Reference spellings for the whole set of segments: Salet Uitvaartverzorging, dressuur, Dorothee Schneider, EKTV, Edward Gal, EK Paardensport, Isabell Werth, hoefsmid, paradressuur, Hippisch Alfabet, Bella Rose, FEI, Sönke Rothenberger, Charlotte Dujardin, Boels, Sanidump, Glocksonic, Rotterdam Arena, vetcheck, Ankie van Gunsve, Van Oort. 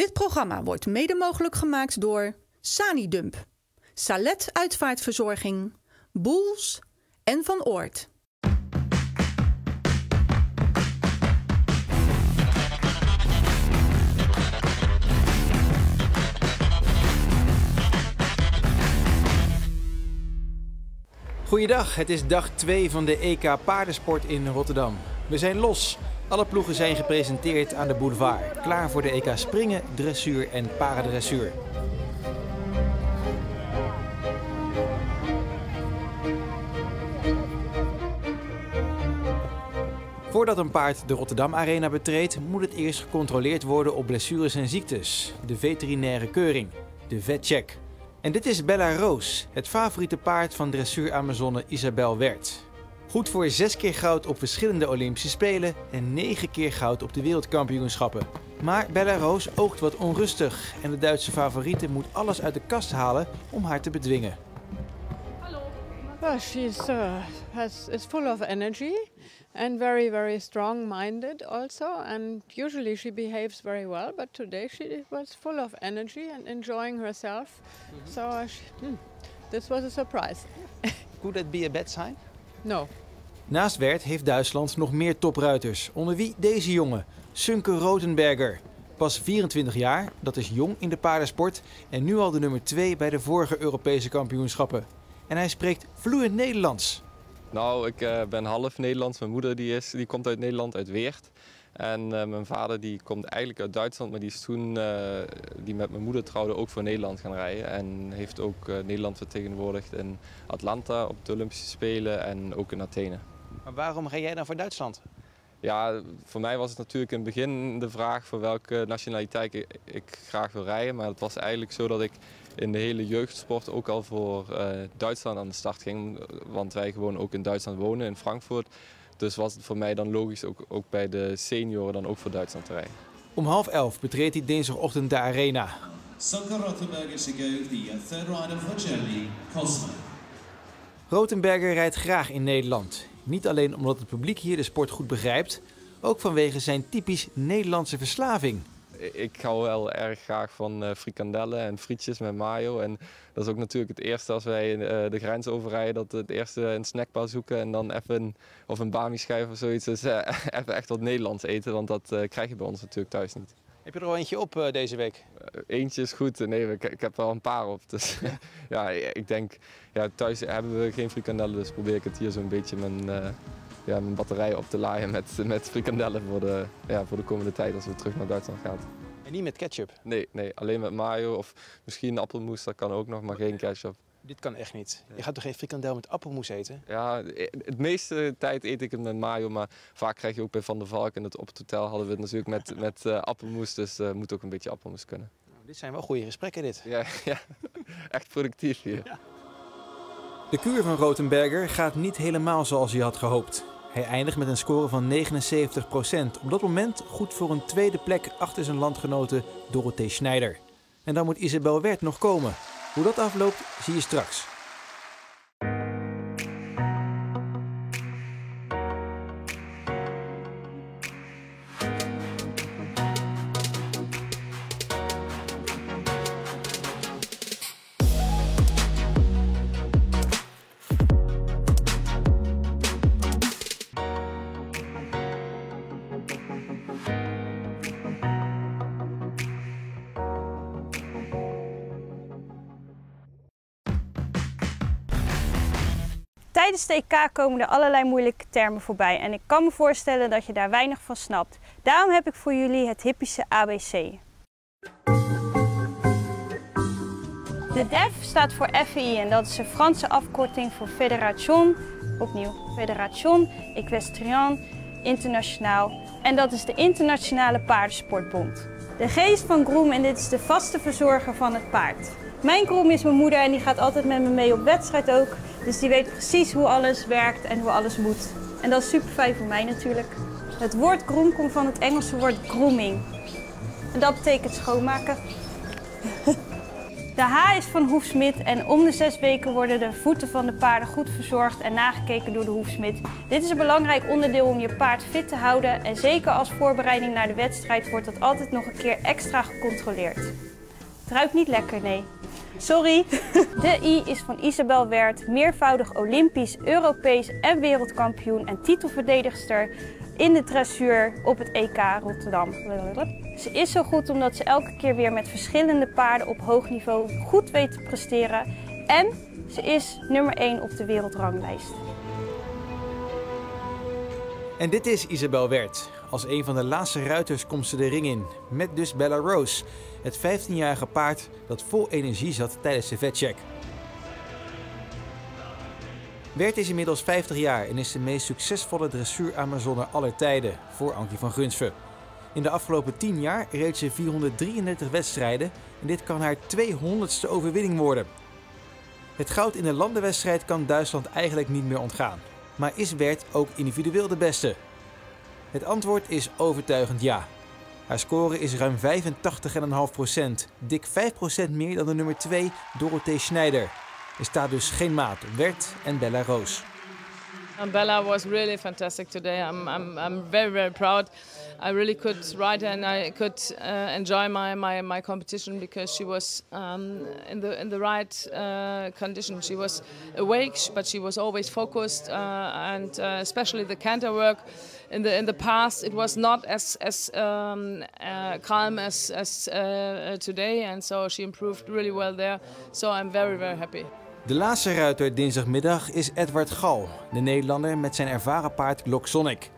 Dit programma wordt mede mogelijk gemaakt door Sanidump, Salet Uitvaartverzorging, Boels en Van Oort. Goeiedag, het is dag 2 van de EK Paardensport in Rotterdam. We zijn los. Alle ploegen zijn gepresenteerd aan de boulevard. Klaar voor de EK springen, dressuur en paradressuur. Voordat een paard de Rotterdam Arena betreedt, moet het eerst gecontroleerd worden op blessures en ziektes. De veterinaire keuring, de vetcheck. En dit is Bella Rose, het favoriete paard van dressuur-amazone Isabell Werth. Goed voor 6 keer goud op verschillende Olympische Spelen en 9 keer goud op de wereldkampioenschappen. Maar Bella Rose oogt wat onrustig en de Duitse favoriete moet alles uit de kast halen om haar te bedwingen. Well, she's is full of energy and very strong-minded also. And usually she behaves very well, but today she was full of energy and enjoying herself. So this was a surprise. Could that be a bad sign? No. Naast Werth heeft Duitsland nog meer topruiters, onder wie deze jongen, Sönke Rothenberger. Pas 24 jaar, dat is jong in de paardensport en nu al de nummer 2 bij de vorige Europese kampioenschappen. En hij spreekt vloeiend Nederlands. Nou, ik ben half Nederlands. Mijn moeder die komt uit Nederland, uit Weert. En mijn vader die komt eigenlijk uit Duitsland, maar die is toen die met mijn moeder trouwde ook voor Nederland gaan rijden. En heeft ook Nederland vertegenwoordigd in Atlanta op de Olympische Spelen en ook in Athene. Maar waarom ga jij dan voor Duitsland? Ja, voor mij was het natuurlijk in het begin de vraag voor welke nationaliteit ik graag wil rijden. Maar het was eigenlijk zo dat ik in de hele jeugdsport ook al voor Duitsland aan de start ging. Want wij gewoon ook in Duitsland wonen, in Frankfurt. Dus was het voor mij dan logisch ook bij de senioren dan ook voor Duitsland te rijden. Om 11:30 betreedt hij dinsdagochtend de arena. Rothenberger rijdt graag in Nederland. Niet alleen omdat het publiek hier de sport goed begrijpt, ook vanwege zijn typisch Nederlandse verslaving. Ik hou wel erg graag van frikandellen en frietjes met mayo. En dat is ook natuurlijk het eerste als wij de grens overrijden, dat we het eerste een snackbar zoeken en dan even een bami-schijf of zoiets. Dus even echt wat Nederlands eten, want dat krijg je bij ons natuurlijk thuis niet. Heb je er al eentje op deze week? Eentje is goed. Nee, ik heb er al een paar op. Dus ja, ik denk, ja, thuis hebben we geen frikandellen, dus probeer ik het hier zo'n beetje mijn batterij op te laaien met frikandellen voor de komende tijd als we terug naar Duitsland gaan. En niet met ketchup? Nee, alleen met mayo of misschien appelmoes, dat kan ook nog, maar geen ketchup. Dit kan echt niet. Je gaat toch geen frikandel met appelmoes eten? Ja, het meeste tijd eet ik het met mayo, maar vaak krijg je ook bij Van der Valk. En op het hotel hadden we het natuurlijk met appelmoes, dus moet ook een beetje appelmoes kunnen. Nou, dit zijn wel goede gesprekken, dit. Ja, echt productief hier. Ja. De kuur van Rothenberger gaat niet helemaal zoals hij had gehoopt. Hij eindigt met een score van 79%. Op dat moment goed voor een tweede plek achter zijn landgenote Dorothee Schneider. En dan moet Isabell Werth nog komen. Hoe dat afloopt, zie je straks. Tijdens de EK komen er allerlei moeilijke termen voorbij en ik kan me voorstellen dat je daar weinig van snapt. Daarom heb ik voor jullie het hippische ABC. De DEF staat voor FEI en dat is een Franse afkorting voor Fédération, opnieuw Fédération Equestrienne Internationaal. En dat is de Internationale Paardensportbond. De G is van groom en dit is de vaste verzorger van het paard. Mijn groom is mijn moeder en die gaat altijd met me mee op wedstrijd ook. Dus die weet precies hoe alles werkt en hoe alles moet. En dat is super fijn voor mij natuurlijk. Het woord groom komt van het Engelse woord grooming. En dat betekent schoonmaken. De H is van hoefsmid en om de 6 weken worden de voeten van de paarden goed verzorgd en nagekeken door de hoefsmid. Dit is een belangrijk onderdeel om je paard fit te houden en zeker als voorbereiding naar de wedstrijd wordt dat altijd nog een keer extra gecontroleerd. Het ruikt niet lekker, nee. Sorry. De I is van Isabell Werth, meervoudig Olympisch, Europees en wereldkampioen en titelverdedigster in de dressuur op het EK Rotterdam. Ze is zo goed omdat ze elke keer weer met verschillende paarden op hoog niveau goed weet te presteren. En ze is nummer 1 op de wereldranglijst. En dit is Isabell Werth. Als een van de laatste ruiters komt ze de ring in. Met dus Bella Rose, het 15-jarige paard dat vol energie zat tijdens de vetcheck. Werth is inmiddels 50 jaar en is de meest succesvolle dressuur-Amazone aller tijden voor Ankie van Gunsve. In de afgelopen 10 jaar reed ze 433 wedstrijden en dit kan haar 200ste overwinning worden. Het goud in de landenwedstrijd kan Duitsland eigenlijk niet meer ontgaan. Maar is Werth ook individueel de beste? Het antwoord is overtuigend ja. Haar score is ruim 85,5%, dik 5% meer dan de nummer 2, Dorothee Schneider. Er staat dus geen maat op Werth en Bella Rose. Bella was really fantastic today. I'm very, very proud. I really could ride her and I could enjoy my competition because she was in the right condition. She was awake, but she was always focused, and especially the canter work. In the past, it was not as calm as today, and so she improved really well there. So I'm very, very happy. De laatste ruiter dinsdagmiddag is Edward Gal, de Nederlander met zijn ervaren paard Glocksonic.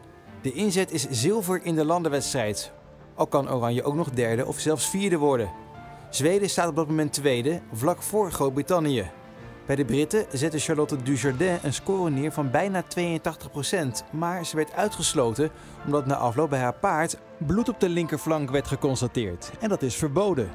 De inzet is zilver in de landenwedstrijd. Al kan Oranje ook nog derde of zelfs vierde worden. Zweden staat op dat moment tweede, vlak voor Groot-Brittannië. Bij de Britten zette Charlotte Dujardin een score neer van bijna 82%, maar ze werd uitgesloten omdat na afloop bij haar paard bloed op de linkerflank werd geconstateerd. En dat is verboden.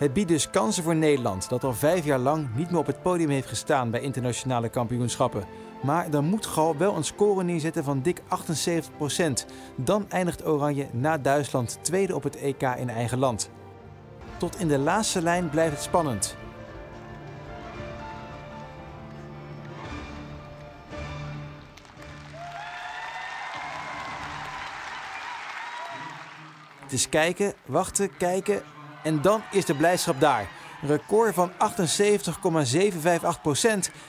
Het biedt dus kansen voor Nederland, dat al 5 jaar lang niet meer op het podium heeft gestaan bij internationale kampioenschappen. Maar dan moet Gal wel een score neerzetten van dik 78%. Dan eindigt Oranje na Duitsland tweede op het EK in eigen land. Tot in de laatste lijn blijft het spannend. Het is kijken, wachten, kijken. En dan is de blijdschap daar. Een record van 78,758%.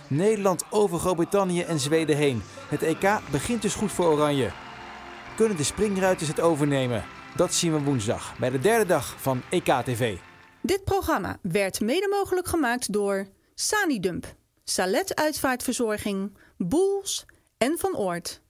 Nederland over Groot-Brittannië en Zweden heen. Het EK begint dus goed voor Oranje. Kunnen de springruiters het overnemen? Dat zien we woensdag bij de derde dag van EKTV. Dit programma werd mede mogelijk gemaakt door Sanidump, Salet Uitvaartverzorging, Boels en Van Oort.